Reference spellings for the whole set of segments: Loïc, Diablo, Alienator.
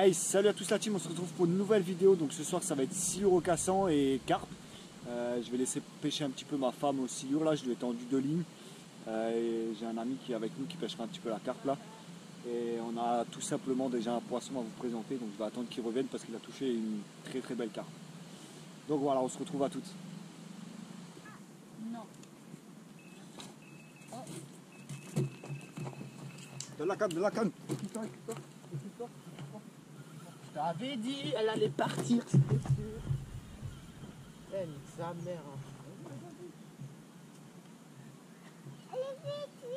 Hey, salut à tous la team, on se retrouve pour une nouvelle vidéo. Donc ce soir ça va être sciure au cassant et carpe. Je vais laisser pêcher un petit peu ma femme au sciure là, je lui ai tendu 2 lignes. J'ai un ami qui est avec nous qui pêchera un petit peu la carpe là. Et on a tout simplement déjà un poisson à vous présenter, donc je vais attendre qu'il revienne parce qu'il a touché une très très belle carpe. Donc voilà, on se retrouve à toutes. Non. Oh. De la canne J'avais dit, elle allait partir, c'était sûr. Elle, sa mère. Elle est vite,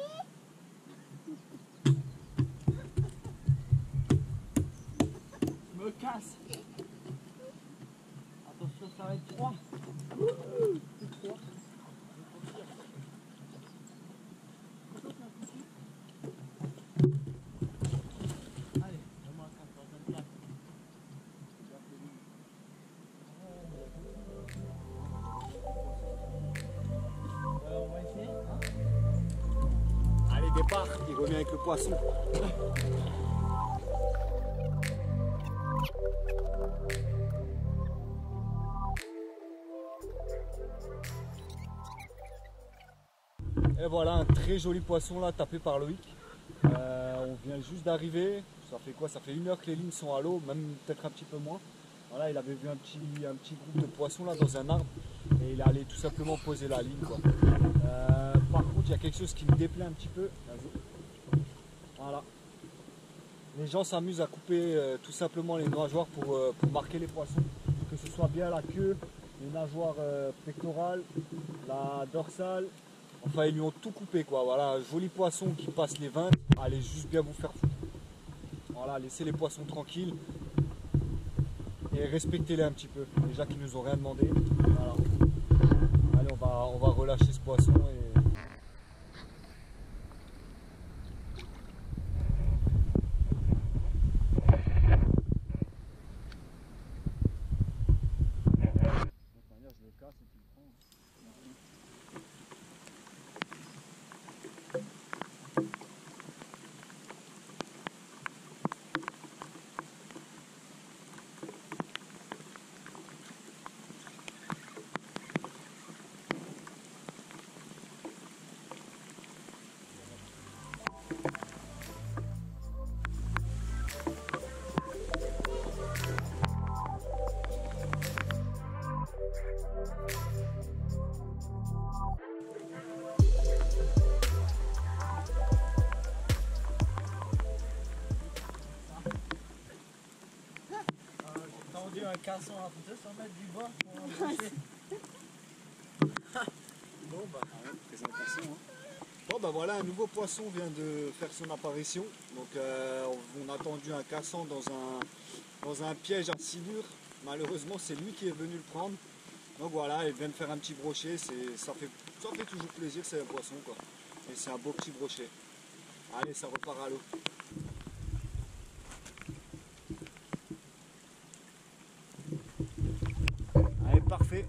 oui. Je me casse. Attention, ça va être 3. C'est 3. Départ, il revient avec le poisson. Et voilà un très joli poisson là, tapé par Loïc. On vient juste d'arriver. Ça fait quoi? Ça fait 1 heure que les lignes sont à l'eau, même peut-être un petit peu moins. Voilà, il avait vu un petit groupe de poissons là dans un arbre et il allait tout simplement poser la ligne quoi. Par contre, il y a quelque chose qui me déplaît un petit peu. Voilà. Les gens s'amusent à couper tout simplement les nageoires pour marquer les poissons. Que ce soit bien la queue, les nageoires pectorales, la dorsale. Enfin, ils lui ont tout coupé quoi. Voilà, un joli poisson qui passe les 20. Allez juste bien vous faire foutre. Voilà, laissez les poissons tranquilles. Et respectez-les un petit peu. Déjà qu'ils nous ont rien demandé. Voilà. Allez, on va relâcher ce poisson et... J'ai un casson à 200 mètres du bas pour l'embaucher. Bon bah c'est un casson hein. Bon bah voilà, un nouveau poisson vient de faire son apparition. Donc on a tendu un casson dans un piège à silure. Malheureusement c'est lui qui est venu le prendre. Donc voilà, il vient de faire un petit brochet, ça fait toujours plaisir, c'est un poisson quoi. Et c'est un beau petit brochet. Allez, ça repart à l'eau. Parfait.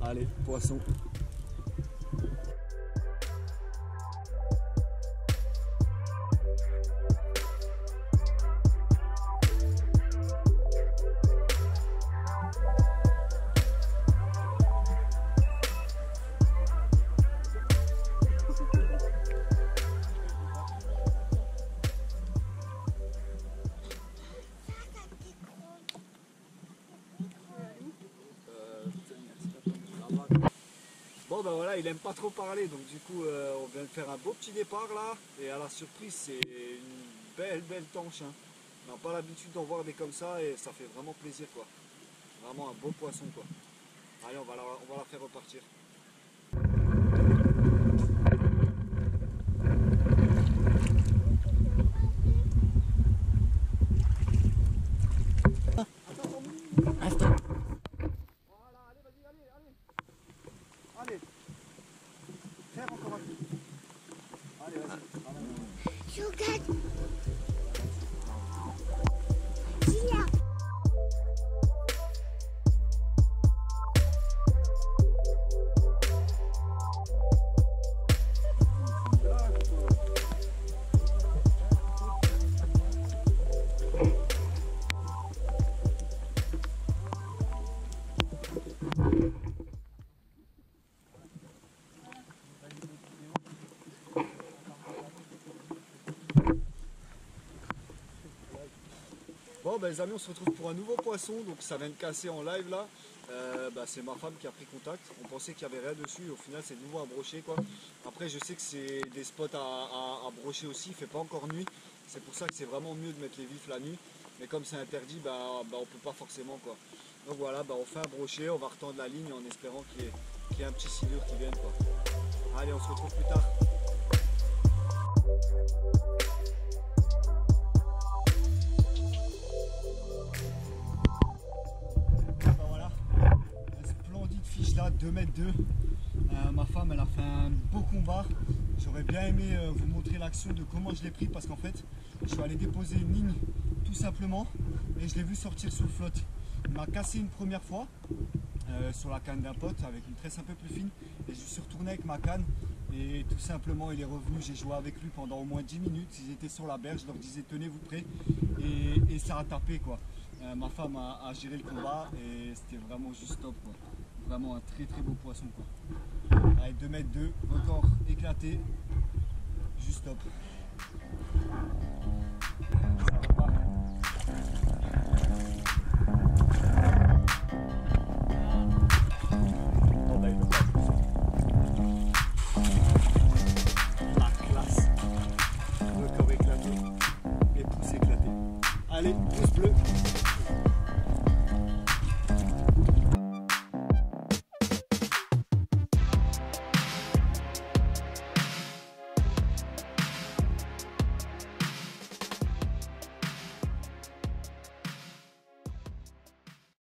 Allez, poisson. Bon ben voilà, il aime pas trop parler, donc du coup on vient de faire un beau petit départ là, et à la surprise c'est une belle tanche hein. On n'a pas l'habitude d'en voir des comme ça et ça fait vraiment plaisir quoi. Vraiment un beau poisson quoi. Allez, on va la faire repartir. Bon ben les amis, on se retrouve pour un nouveau poisson. Donc ça vient de casser en live là, c'est ma femme qui a pris contact. On pensait qu'il n'y avait rien dessus, au final c'est de nouveau un brochet quoi. Après je sais que c'est des spots à brocher aussi, il fait pas encore nuit. C'est pour ça que c'est vraiment mieux de mettre les vifs la nuit. Mais comme c'est interdit, on peut pas forcément quoi. Donc voilà, on fait un brochet, on va retendre la ligne en espérant qu'il y ait un petit silure qui vienne quoi. Allez, on se retrouve plus tard. Là 2,2 m, ma femme elle a fait un beau combat. J'aurais bien aimé vous montrer l'action de comment je l'ai pris, parce qu'en fait je suis allé déposer une ligne tout simplement et je l'ai vu sortir sur le flotte. Il m'a cassé une première fois sur la canne d'un pote avec une tresse un peu plus fine et je suis retourné avec ma canne et tout simplement il est revenu. J'ai joué avec lui pendant au moins 10 minutes, ils étaient sur la berge, je leur disais tenez-vous prêts et ça a tapé quoi. Ma femme a géré le combat et c'était vraiment juste top quoi. Vraiment un très beau poisson quoi. Allez, 2,2 m, record éclaté, juste top. La classe, record éclaté et pouce éclaté. Allez, pouce bleu.